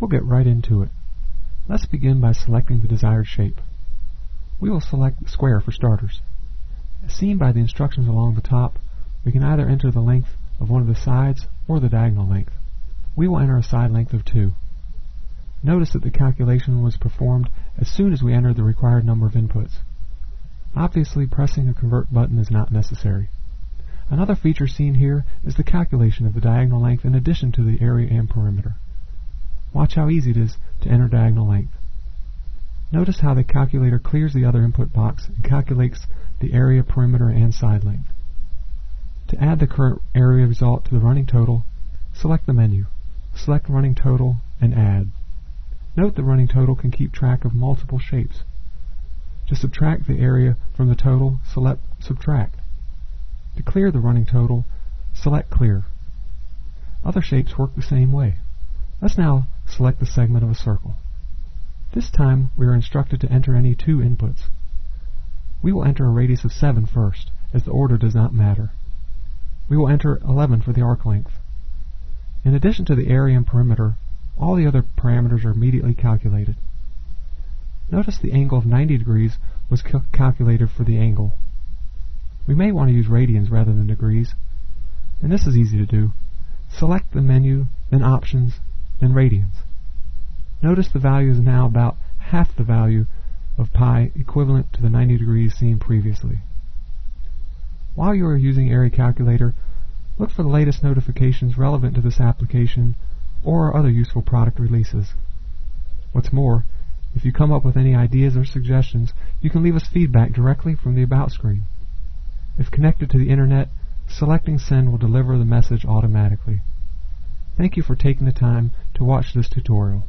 We'll get right into it. Let's begin by selecting the desired shape. We will select the square for starters. As seen by the instructions along the top, we can either enter the length of one of the sides or the diagonal length. We will enter a side length of 2. Notice that the calculation was performed as soon as we entered the required number of inputs. Obviously, pressing a convert button is not necessary. Another feature seen here is the calculation of the diagonal length in addition to the area and perimeter. Watch how easy it is to enter diagonal length. Notice how the calculator clears the other input box and calculates the area, perimeter, and side length. To add the current area result to the running total, select the menu. Select running total and add. Note the running total can keep track of multiple shapes. To subtract the area from the total, select subtract. To clear the running total, select clear. Other shapes work the same way. Let's now select the segment of a circle. This time we are instructed to enter any 2 inputs. We will enter a radius of 7 first, as the order does not matter. We will enter 11 for the arc length. In addition to the area and perimeter, all the other parameters are immediately calculated. Notice the angle of 90 degrees was calculated for the angle. We may want to use radians rather than degrees, and this is easy to do. Select the menu, then options, then radians. Notice the value is now about half the value of pi, equivalent to the 90 degrees seen previously. While you are using Area Calculator, look for the latest notifications relevant to this application or other useful product releases. What's more, if you come up with any ideas or suggestions, you can leave us feedback directly from the About screen. If connected to the Internet, selecting Send will deliver the message automatically. Thank you for taking the time to watch this tutorial.